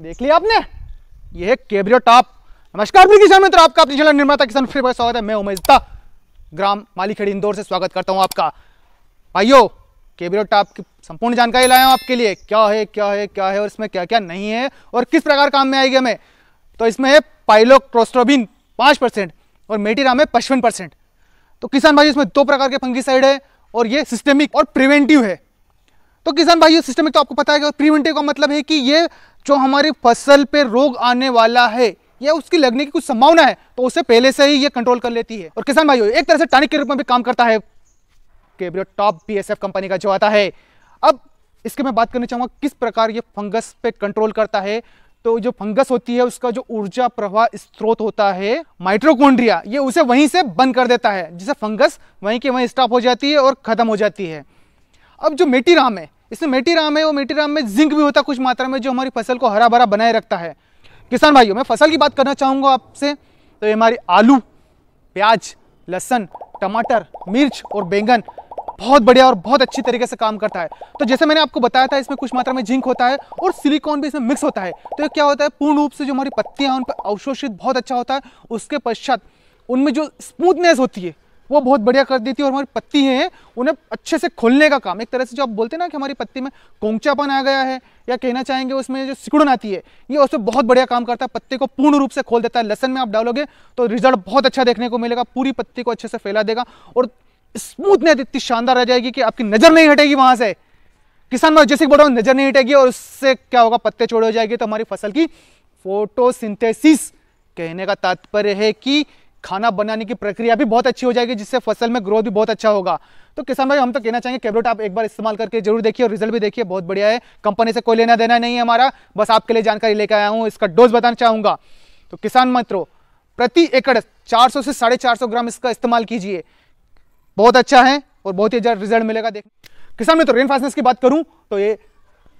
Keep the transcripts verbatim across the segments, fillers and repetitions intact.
देख लिया आपने, यह है कैब्रियोटॉप। नमस्कार किसान मित्र, आपका अपने निर्माता किसान फिर से स्वागत है। मैं उमेशता, ग्राम मालीखेड़ी इंदौर से स्वागत करता हूं आपका। भाइयों, कैब्रियोटॉप की संपूर्ण जानकारी लाया हूं आपके लिए, क्या है क्या है क्या है और इसमें क्या क्या नहीं है और किस प्रकार काम में आएगी हमें। तो इसमें है पायराक्लोस्ट्रोबिन पाँच परसेंट और मेटी राम है पचपन परसेंट। तो किसान भाई, इसमें दो प्रकार के फंगीसाइड है और ये सिस्टमिक और प्रिवेंटिव है। तो किसान भाई, सिस्टमिक तो आपको पता है कि प्रिवेंटिव का मतलब है कि ये जो हमारी फसल पे रोग आने वाला है या उसकी लगने की कुछ संभावना है तो उसे पहले से ही ये कंट्रोल कर लेती है। और किसान भाई, एक तरह से टॉनिक के रूप में भी काम करता है कैब्रियोटॉप बीएसएफ कंपनी का जो आता है। अब इसके मैं बात करना चाहूँगा किस प्रकार ये फंगस पे कंट्रोल करता है। तो जो फंगस होती है उसका जो ऊर्जा प्रवाह स्रोत होता है माइटोकॉन्ड्रिया, ये उसे वहीं से बंद कर देता है, जिससे फंगस वहीं के वहीं स्टॉप हो जाती है और खत्म हो जाती है। अब जो मेटी राम है, इसमें मेटी राम है वो मेटी राम में जिंक भी होता है कुछ मात्रा में, जो हमारी फसल को हरा भरा बनाए रखता है। किसान भाइयों, मैं फसल की बात करना चाहूँगा आपसे, तो ये हमारी आलू, प्याज, लहसुन, टमाटर, मिर्च और बैंगन बहुत बढ़िया और बहुत अच्छी तरीके से काम करता है। तो जैसे मैंने आपको बताया था, इसमें कुछ मात्रा में जिंक होता है और सिलिकॉन भी इसमें मिक्स होता है। तो ये क्या होता है, पूर्ण रूप से जो हमारी पत्तियां हैं उन पर अवशोषित बहुत अच्छा होता है। उसके पश्चात उनमें जो स्मूथनेस होती है वो बहुत बढ़िया कर देती है और हमारी पत्ती है उन्हें अच्छे से खोलने का काम, एक तरह से जो आप बोलते हैं ना कि हमारी पत्ती में कोंचापन आ गया है या कहना चाहेंगे उसमें जो सिकुड़न आती है, ये उसमें बहुत बढ़िया काम करता है, पत्ते को पूर्ण रूप से खोल देता है। लहसन में आप डालोगे तो रिजल्ट बहुत अच्छा देखने को मिलेगा, पूरी पत्ती को अच्छे से फैला देगा और स्मूथनेस इतनी शानदार रह जाएगी कि आपकी नजर नहीं हटेगी वहां से। किसान भाई, जैसे बोल रहा हूँ, नजर नहीं हटेगी और उससे क्या होगा, पत्ते चौड़े हो जाएंगे। तो हमारी फसल की फोटोसिंथेसिस, कहने का तात्पर्य है कि खाना बनाने की प्रक्रिया भी बहुत अच्छी हो जाएगी, जिससे फसल में ग्रोथ भी बहुत अच्छा होगा। तो किसान भाई, हम तो कहना चाहेंगे कैब्रियोटॉप एक बार इस्तेमाल करके जरूर देखिए और रिजल्ट भी देखिए, बहुत बढ़िया है। कंपनी से कोई लेना देना नहीं है हमारा, बस आपके लिए जानकारी लेकर आया हूँ। इसका डोज बताना चाहूंगा तो किसान मित्रों, प्रति एकड़ चार सौ से साढ़े चार सौ ग्राम इसका इस्तेमाल कीजिए, बहुत अच्छा है और बहुत ही ज्यादा रिजल्ट मिलेगा। देख किसान मित्रों, रेनफॉर्सेस की बात करूं तो ये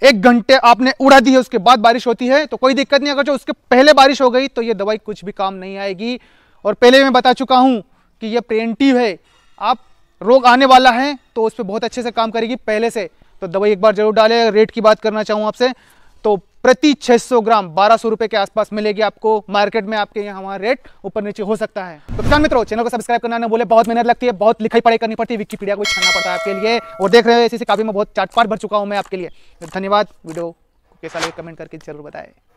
एक घंटे आपने उड़ा दी है, उसके बाद बारिश होती है तो कोई दिक्कत नहीं। अगर जो उसके पहले बारिश हो गई तो ये दवाई कुछ भी काम नहीं आएगी। और पहले मैं बता चुका हूं कि ये प्रिवेंटिव है, आप रोग आने वाला है तो उस पर बहुत अच्छे से काम करेगी पहले से। तो दवाई एक बार जरूर डालें। रेट की बात करना चाहूँ आपसे, तो प्रति छः सौ ग्राम बारह सौ रुपये के आसपास मिलेगी आपको मार्केट में। आपके यहाँ हमारा रेट ऊपर नीचे हो सकता है। तो किसान मित्रों, चैनल को सब्सक्राइब करना ना बोले, बहुत मेहनत लगती है, बहुत लिखाई पढ़ाई करनी पड़ती है, विकिपीडिया को छानना पड़ता है आपके लिए। और देख रहे हो, इसी से काफी मैं बहुत चाट पाट भर चुका हूँ मैं आपके लिए। धन्यवाद। वीडियो कैसा लगे कमेंट करके जरूर बताएं।